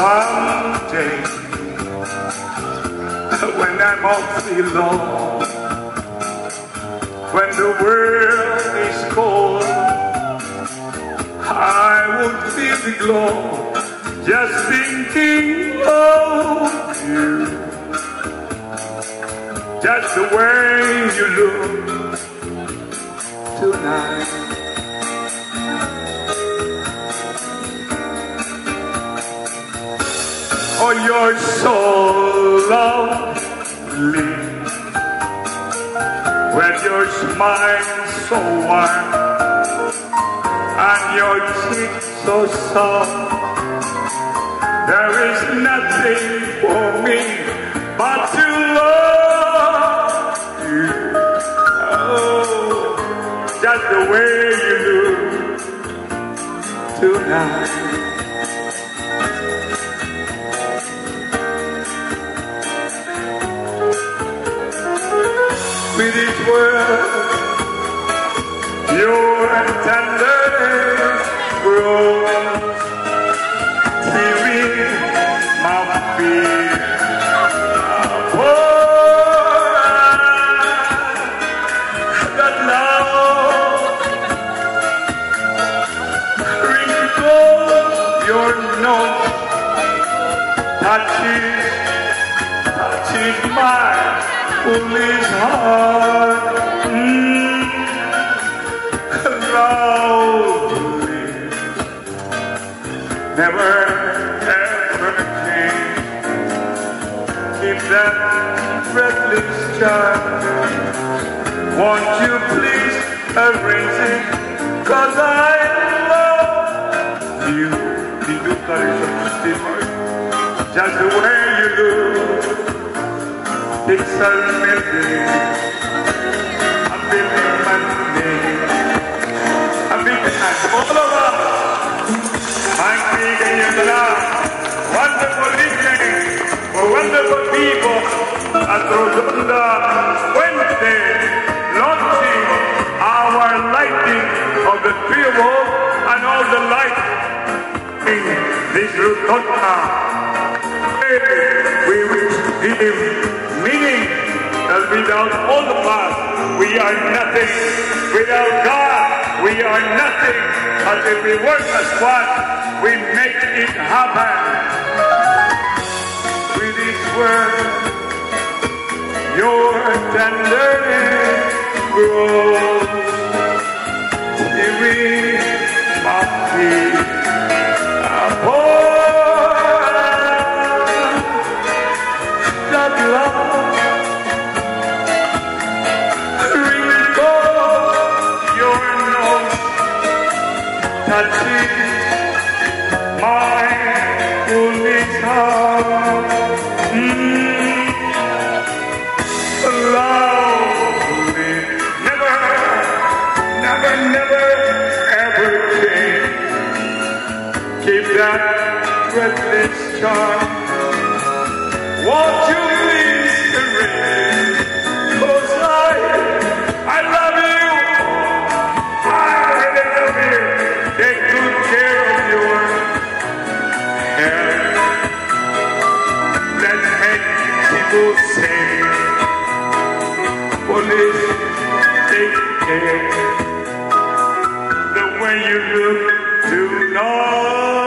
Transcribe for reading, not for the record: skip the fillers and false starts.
someday, when I'm awfully low, when the world is cold, I would feel the glow just thinking of you. Just the way you look tonight. Oh, you're so lovely, when your smile's so warm and your cheeks so soft. There is nothing for me but to love you. Oh, just the way you look tonight. With each word, your tenderness grows, tearing my fear apart. That love wrinkles your nose, touches mine. Foolish heart, lovely, never ever came. Keep that breathless charm. Won't you please arrange it? 'Cause I love you. Just the way you do. It's a melody, a big Monday, a big night, all of us. I'm big in love, wonderful evening, wonderful people at Rotunda Wednesday, launching our lighting of the Pier Wall and all the lights in this Rotunda. We will give meaning that without all of us, we are nothing. Without God, we are nothing. But if we work as one, we make it happen. With His word, your tenderness grows. It will not be. Breathless charm, won't you please arrange? 'Cause I love you, I really love you. Take good care of your health. Let's make people say, police, take care. The way you look tonight.